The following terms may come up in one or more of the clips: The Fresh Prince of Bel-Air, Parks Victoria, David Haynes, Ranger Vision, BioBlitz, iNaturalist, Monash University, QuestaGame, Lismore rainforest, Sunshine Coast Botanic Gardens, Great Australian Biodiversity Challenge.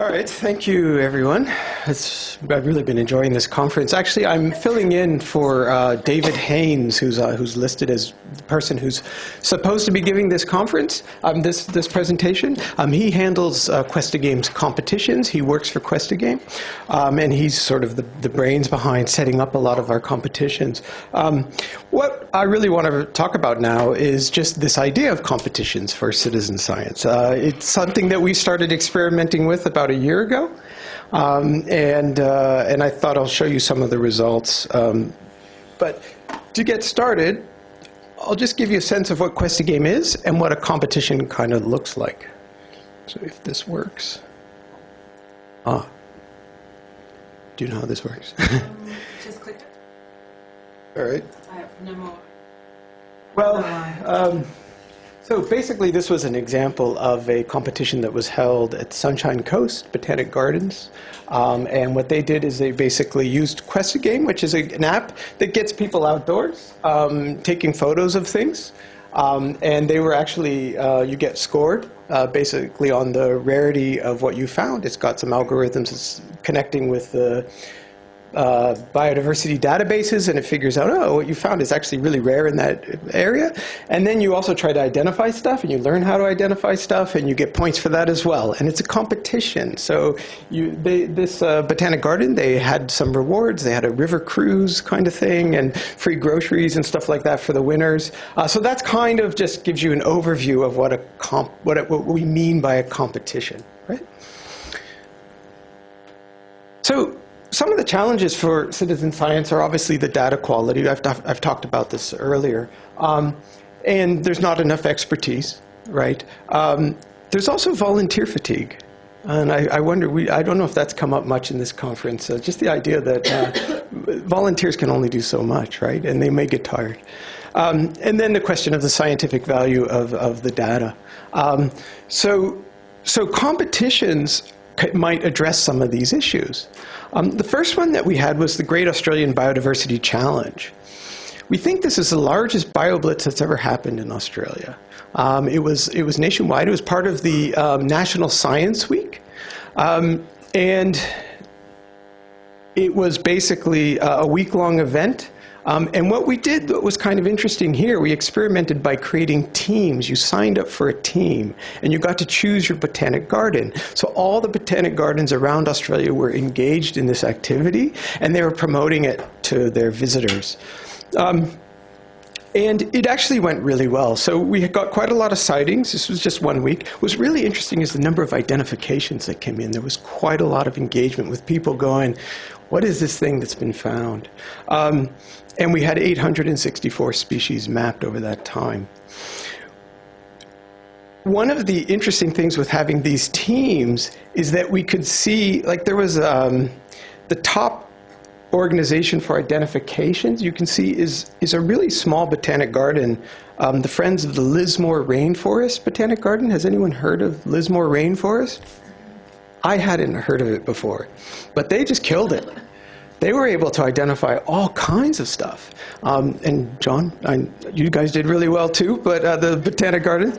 All right, thank you, everyone. I've really been enjoying this conference. Actually, I'm filling in for David Haynes, who's listed as the person who's supposed to be giving this conference, this presentation. He handles QuestaGame's competitions. He works for QuestaGame, and he's sort of the brains behind setting up a lot of our competitions. What I really want to talk about now is just this idea of competitions for citizen science. It's something that we started experimenting with about a year ago, and I thought I'll show you some of the results. But to get started, I'll just give you a sense of what QuestaGame is and what a competition kind of looks like. So if this works, do you know how this works? Just click it. All right. I have no more. Well. So basically, this was an example of a competition that was held at Sunshine Coast Botanic Gardens. And what they did is they basically used QuestaGame, which is an app that gets people outdoors, taking photos of things. And they were actually, you get scored basically on the rarity of what you found. It's got some algorithms that's connecting with the biodiversity databases, and it figures out, oh, what you found is actually really rare in that area. And then you also try to identify stuff, and you learn how to identify stuff, and you get points for that as well. And it's a competition. So this botanic garden, they had some rewards. They had a river cruise kind of thing and free groceries and stuff like that for the winners. So that's kind of just gives you an overview of what we mean by a competition, right? So some of the challenges for citizen science are obviously the data quality. I've talked about this earlier. And there's not enough expertise, right? There's also volunteer fatigue. And I wonder, I don't know if that's come up much in this conference, just the idea that volunteers can only do so much, right? And they may get tired. And then the question of the scientific value of the data. So competitions might address some of these issues. The first one that we had was the Great Australian Biodiversity Challenge. We think this is the largest BioBlitz that's ever happened in Australia. It was nationwide. It was part of the National Science Week. And it was basically a week-long event. And what we did that was kind of interesting here, we experimented by creating teams. You signed up for a team, and you got to choose your botanic garden. So all the botanic gardens around Australia were engaged in this activity, and they were promoting it to their visitors. And it actually went really well. So we got quite a lot of sightings. This was just 1 week. What's really interesting is the number of identifications that came in. There was quite a lot of engagement with people going, what is this thing that's been found? And we had 864 species mapped over that time. One of the interesting things with having these teams is that we could see, like there was the top organization for identifications, you can see, is a really small botanic garden. The Friends of the Lismore Rainforest Botanic Garden. Has anyone heard of Lismore Rainforest? I hadn't heard of it before, but they just killed it. They were able to identify all kinds of stuff. And John, you guys did really well too, but the Botanic Garden.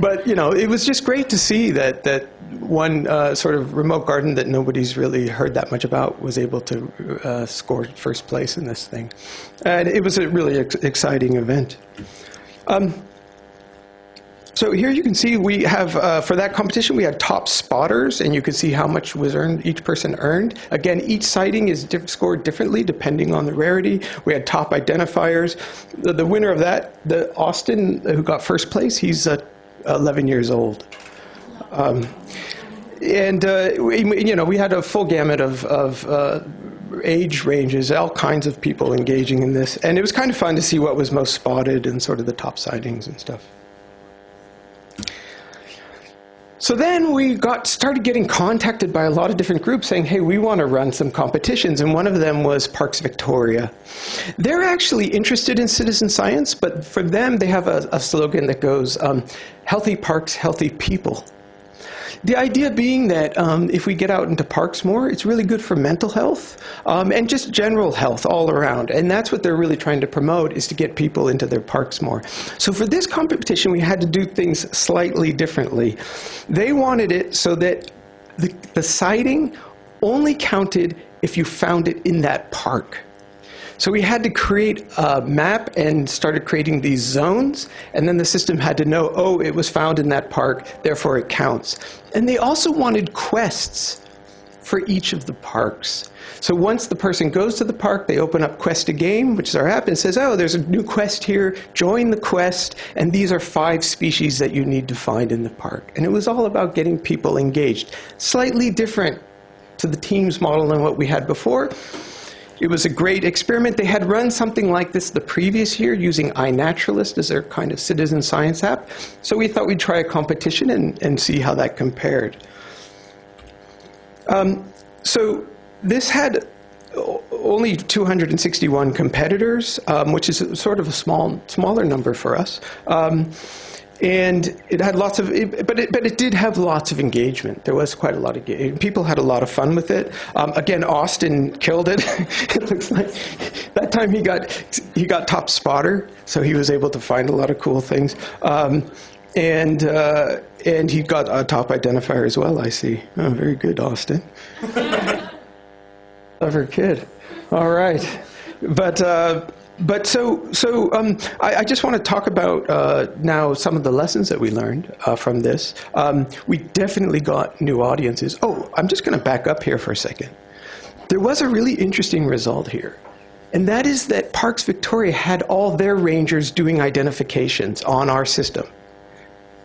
But you know, it was just great to see that, one sort of remote garden that nobody's really heard that much about was able to score first place in this thing. And it was a really exciting event. So here you can see we have, for that competition, we had top spotters, and you can see how much was earned, each person earned. Again, each sighting is scored differently depending on the rarity. We had top identifiers. The winner of that, Austin, who got first place, he's 11 years old. You know, we had a full gamut of age ranges, all kinds of people engaging in this. And it was kind of fun to see what was most spotted and sort of the top sightings and stuff. So then we started getting contacted by a lot of different groups saying, hey, we want to run some competitions. And one of them was Parks Victoria. They're actually interested in citizen science, but for them, they have a slogan that goes, healthy parks, healthy people. The idea being that if we get out into parks more, it's really good for mental health and just general health all around. And that's what they're really trying to promote, is to get people into their parks more. So for this competition, we had to do things slightly differently. They wanted it so that the sighting only counted if you found it in that park. So we had to create a map and started creating these zones, and then the system had to know, oh, it was found in that park, therefore it counts. And they also wanted quests for each of the parks. So once the person goes to the park, they open up QuestaGame, which is our app, and says, oh, there's a new quest here, join the quest, and these are 5 species that you need to find in the park. And it was all about getting people engaged. Slightly different to the teams model than what we had before. It was a great experiment. They had run something like this the previous year using iNaturalist as their kind of citizen science app. So we thought we'd try a competition and see how that compared. So this had only 261 competitors, which is sort of a smaller number for us. And it had lots of, but it did have lots of engagement. There was quite a lot of, people had a lot of fun with it. Again, Austin killed it. It looks like that time he got top spotter, so he was able to find a lot of cool things. And he got a top identifier as well, I see. Oh, very good, Austin. Clever kid. All right. But I just want to talk about now some of the lessons that we learned from this. We definitely got new audiences. Oh, I'm just going to back up here for a second. There was a really interesting result here. And that is that Parks Victoria had all their rangers doing identifications on our system,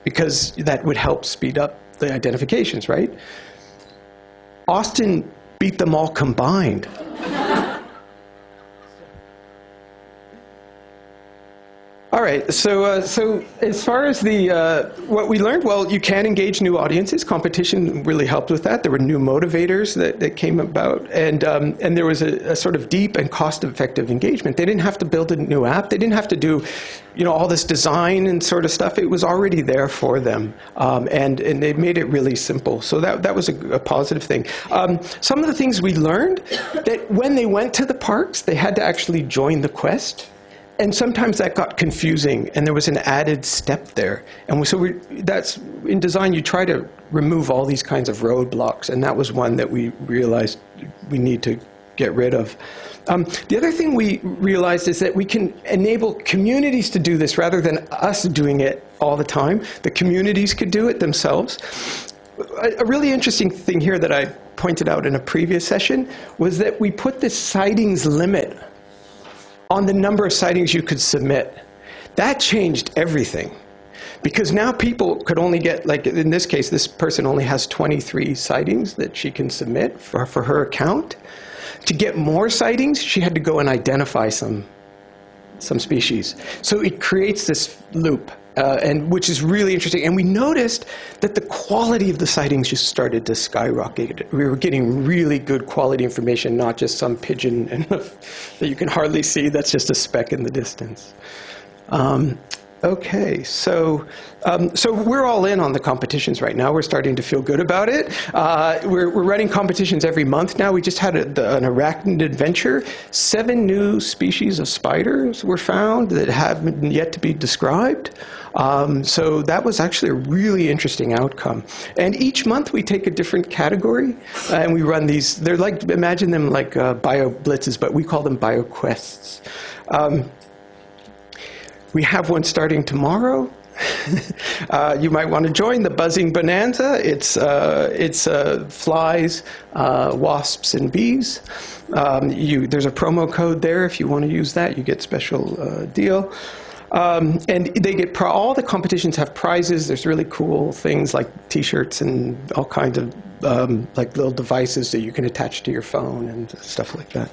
because that would help speed up the identifications, right? Austin beat them all combined. All right, so as far as the, what we learned, well, you can engage new audiences. Competition really helped with that. There were new motivators that came about, and there was a sort of deep and cost-effective engagement. They didn't have to build a new app. They didn't have to do, you know, all this design and sort of stuff. It was already there for them, and they made it really simple. So that was a positive thing. Some of the things we learned, that when they went to the parks, they had to actually join the quest. And sometimes that got confusing, and there was an added step there. And so that's, in design, you try to remove all these kinds of roadblocks, and that was one that we realized we need to get rid of. The other thing we realized is that we can enable communities to do this rather than us doing it all the time. The communities could do it themselves. A really interesting thing here that I pointed out in a previous session was that we put this sightings limit on the number of sightings you could submit. That changed everything, because now people could only get, like in this case, this person only has 23 sightings that she can submit for her account. To get more sightings, she had to go and identify some species. So it creates this loop, and which is really interesting. And we noticed that the quality of the sightings just started to skyrocket. We were getting really good quality information, not just some pigeon and that you can hardly see. That's just a speck in the distance. Okay, so we're all in on the competitions right now. We're starting to feel good about it. We're running competitions every month now. We just had an arachnid adventure. 7 new species of spiders were found that haven't yet to be described. So that was actually a really interesting outcome. And each month we take a different category, and we run these. They're like, imagine them like bio blitzes, but we call them bio quests. We have one starting tomorrow. You might want to join the Buzzing Bonanza. It's flies, wasps, and bees. There's a promo code there. If you want to use that, you get special deal. And they get all the competitions have prizes. There's really cool things like T-shirts and all kinds of like little devices that you can attach to your phone and stuff like that.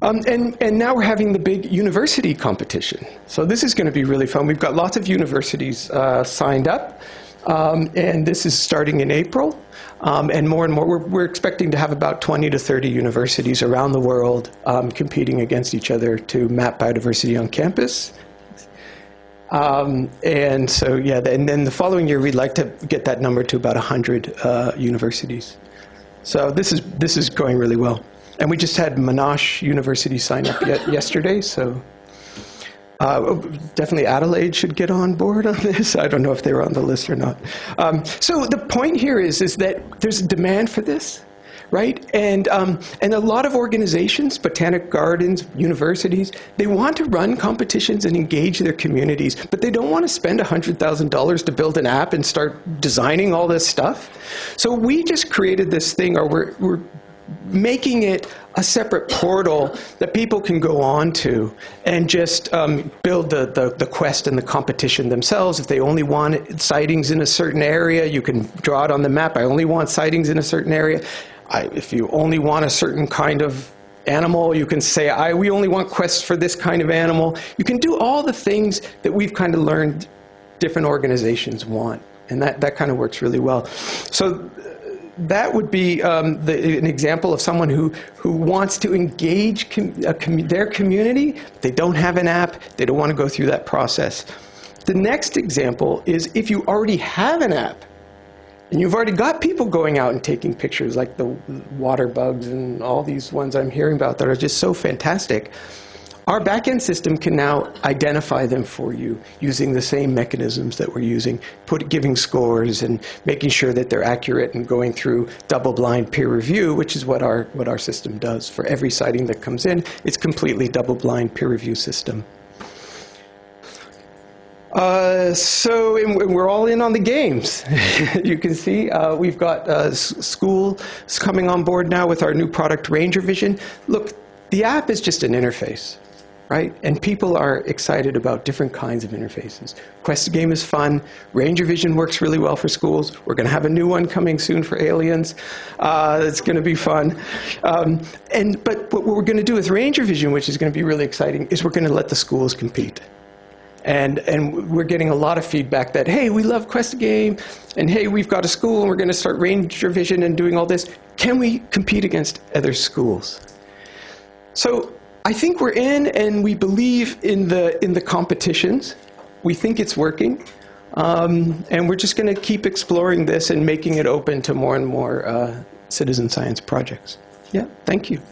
And now we're having the big university competition. So this is going to be really fun. We've got lots of universities signed up, and this is starting in April. And more, we're expecting to have about 20 to 30 universities around the world competing against each other to map biodiversity on campus. And so, yeah, and then the following year, we'd like to get that number to about 100 universities. So this is going really well. And we just had Monash University sign up yesterday, so Definitely Adelaide should get on board on this. I don't know if they were on the list or not. So the point here is that there's a demand for this, right? And a lot of organizations, botanic gardens, universities, they want to run competitions and engage their communities, but they don't want to spend $100,000 to build an app and start designing all this stuff. So we just created this thing, or we're making it a separate portal that people can go on to and just build the quest and the competition themselves. If they only want sightings in a certain area, you can draw it on the map. I only want sightings in a certain area. If you only want a certain kind of animal, you can say, we only want quests for this kind of animal. You can do all the things that we've kind of learned different organizations want. And that kind of works really well. So that would be an example of someone who wants to engage their community. They don't have an app. They don't want to go through that process. The next example is if you already have an app, and you've already got people going out and taking pictures, like the water bugs and all these ones I'm hearing about that are just so fantastic. Our back-end system can now identify them for you using the same mechanisms that we're using, giving scores and making sure that they're accurate and going through double-blind peer review, which is what our system does. For every sighting that comes in, it's completely double-blind peer review system. We're all in on the games. You can see we've got schools coming on board now with our new product, Ranger Vision. Look, the app is just an interface, right? And people are excited about different kinds of interfaces. QuestaGame is fun. Ranger Vision works really well for schools. We're going to have a new one coming soon for aliens. It's going to be fun. But what we're going to do with Ranger Vision, which is going to be really exciting, is we're going to let the schools compete. And we're getting a lot of feedback that, hey, we love QuestaGame, and hey, we've got a school, and we're going to start Ranger Vision and doing all this. Can we compete against other schools? So I think we're in, and we believe in the competitions. We think it's working. And we're just going to keep exploring this and making it open to more and more citizen science projects. Yeah, thank you.